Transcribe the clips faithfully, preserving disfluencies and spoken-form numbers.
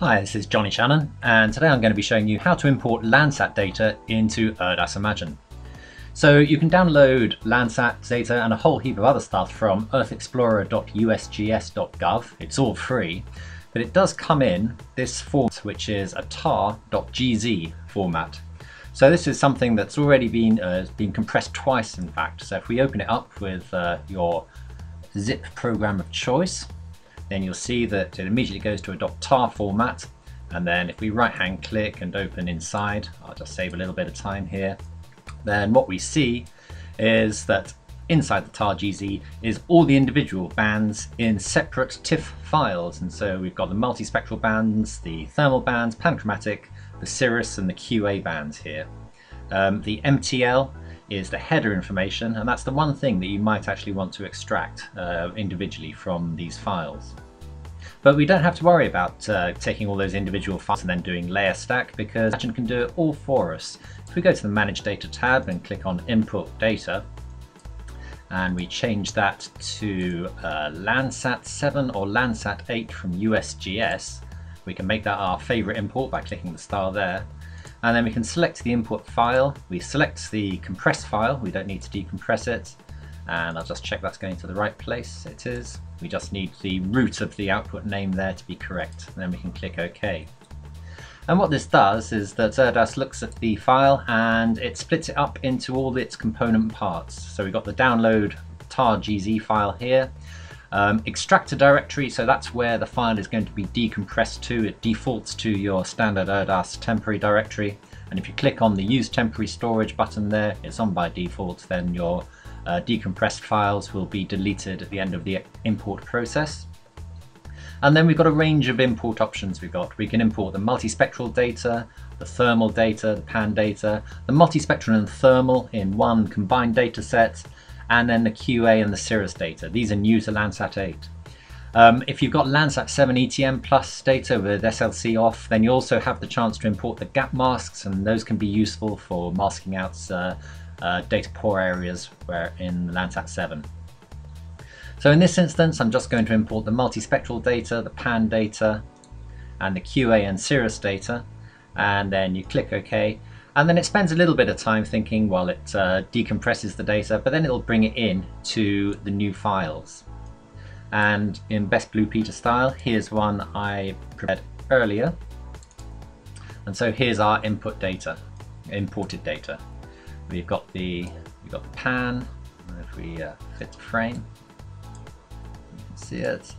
Hi, this is Johnny Shannon, and today I'm going to be showing you how to import Landsat data into ERDAS Imagine. So you can download Landsat data and a whole heap of other stuff from earth explorer dot U S G S dot gov. It's all free, but it does come in this format, which is a tar dot G Z format. So this is something that's already been, uh, been compressed twice, in fact. So if we open it up with uh, your zip program of choice, then you'll see that it immediately goes to a .tar format. And then if we right hand click and open inside, I'll just save a little bit of time here, then what we see is that inside the tar dot G Z is all the individual bands in separate TIFF files. And so we've got the multispectral bands, the thermal bands, panchromatic, the cirrus and the Q A bands here. Um, the M T L is the header information, and that's the one thing that you might actually want to extract uh, individually from these files. But we don't have to worry about uh, taking all those individual files and then doing layer stack, because Imagine can do it all for us. If we go to the Manage Data tab and click on Import Data, and we change that to uh, Landsat seven or Landsat eight from U S G S, we can make that our favorite import by clicking the star there. And then we can select the input file. We select the compressed file. We don't need to decompress it. And I'll just check that's going to the right place. It is. We just need the root of the output name there to be correct. And then we can click OK. And what this does is that ERDAS looks at the file and it splits it up into all its component parts. So we've got the download tar dot G Z file here. Um, extract a directory, so that's where the file is going to be decompressed to. It defaults to your standard ERDAS temporary directory, and if you click on the Use Temporary Storage button there, it's on by default, then your uh, decompressed files will be deleted at the end of the import process. And then we've got a range of import options we've got. We can import the multispectral data, the thermal data, the pan data, the multispectral and thermal in one combined data set, and then the Q A and the cirrus data. These are new to Landsat eight. Um, if you've got Landsat seven E T M Plus data with S L C off, then you also have the chance to import the gap masks, and those can be useful for masking out uh, uh, data poor areas where in Landsat seven. So in this instance, I'm just going to import the multispectral data, the pan data, and the Q A and cirrus data, and then you click OK. And then it spends a little bit of time thinking while it uh, decompresses the data, but then it'll bring it in to the new files. And in best Blue Peter style, here's one I prepared earlier. And so here's our input data, imported data. We've got the we've got the pan. If we uh, fit the frame, you can see it,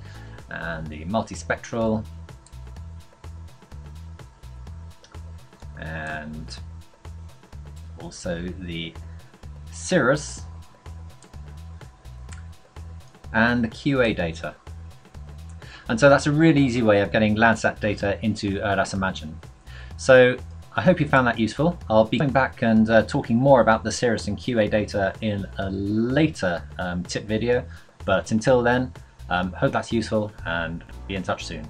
and the multispectral, and also the cirrus and the Q A data. And so that's a really easy way of getting Landsat data into ERDAS Imagine. So I hope you found that useful. I'll be coming back and uh, talking more about the cirrus and Q A data in a later um, tip video. But until then, um, hope that's useful and be in touch soon.